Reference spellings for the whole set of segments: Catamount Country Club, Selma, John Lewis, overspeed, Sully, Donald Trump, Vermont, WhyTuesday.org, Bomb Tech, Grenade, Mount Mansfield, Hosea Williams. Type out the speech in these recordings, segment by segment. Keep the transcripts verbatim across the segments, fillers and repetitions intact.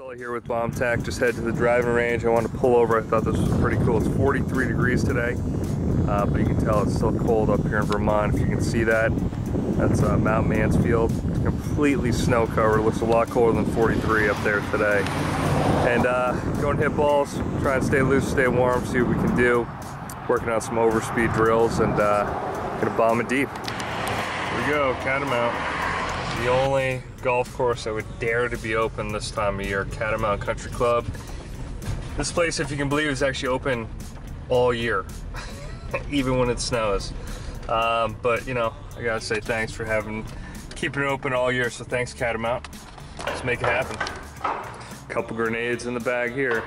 Sully here with Bomb Tech. Just head to the driving range. I wanted to pull over. I thought this was pretty cool. It's forty-three degrees today, uh, but you can tell it's still cold up here in Vermont. If you can see that, that's uh, Mount Mansfield. It's completely snow covered. It looks a lot colder than forty-three up there today. And uh, going to hit balls, try and stay loose, stay warm, see what we can do. Working on some overspeed drills and uh, gonna bomb it deep. Here we go, Catamount. The only golf course that would dare to be open this time of year, Catamount Country Club. This place, if you can believe, is actually open all year, even when it snows. Um, but you know, I gotta say thanks for having, keeping it open all year. So thanks, Catamount. Let's make it happen. Couple grenades in the bag here.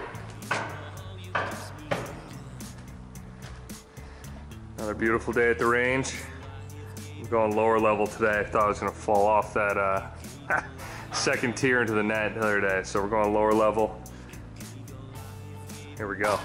Another beautiful day at the range. Going lower level today. I thought I was going to fall off that uh, second tier into the net the other day, so we're going lower level. Here we go.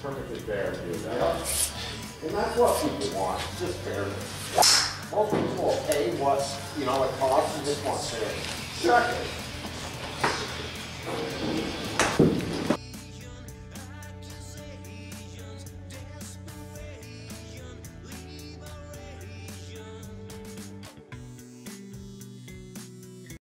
Perfectly fair to do that. Yeah. And that's what people want, just fairness. Most people will pay what, you know, it costs and just want fairness. Second.